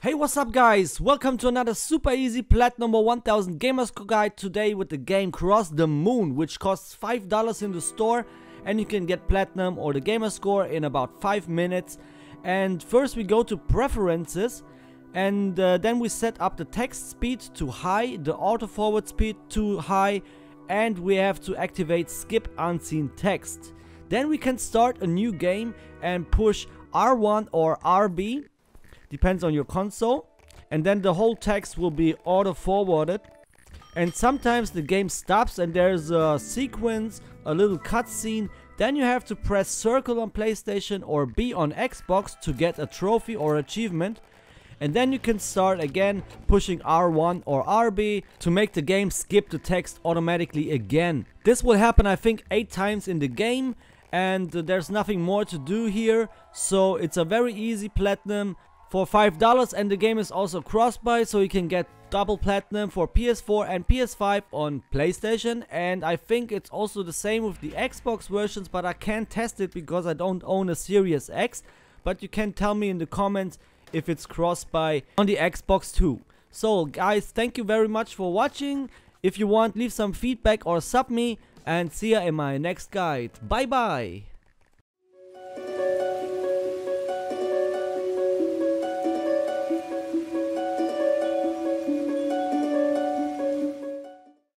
Hey, what's up guys, welcome to another super easy Platinum 1000 Gamerscore guide. Today with the game Cross the Moon, which costs $5 in the store, and you can get Platinum or the Gamerscore in about 5 minutes. And first we go to preferences, and then we set up the text speed to high, the auto forward speed to high, and we have to activate skip unseen text. Then we can start a new game and push R1 or RB, depends on your console, and then the whole text will be auto forwarded. And sometimes the game stops and there's a sequence, a little cutscene, then you have to press circle on PlayStation or B on Xbox to get a trophy or achievement, and then you can start again pushing R1 or RB to make the game skip the text automatically again. This will happen I think 8 times in the game, and there's nothing more to do here, so it's a very easy Platinum for $5, and the game is also cross-buy, so you can get double Platinum for PS4 and PS5 on PlayStation, and I think it's also the same with the Xbox versions, but I can't test it because I don't own a Series X, but you can tell me in the comments if it's cross-buy on the Xbox too. So guys, thank you very much for watching. If you want, leave some feedback or sub me, and see ya in my next guide. Bye bye!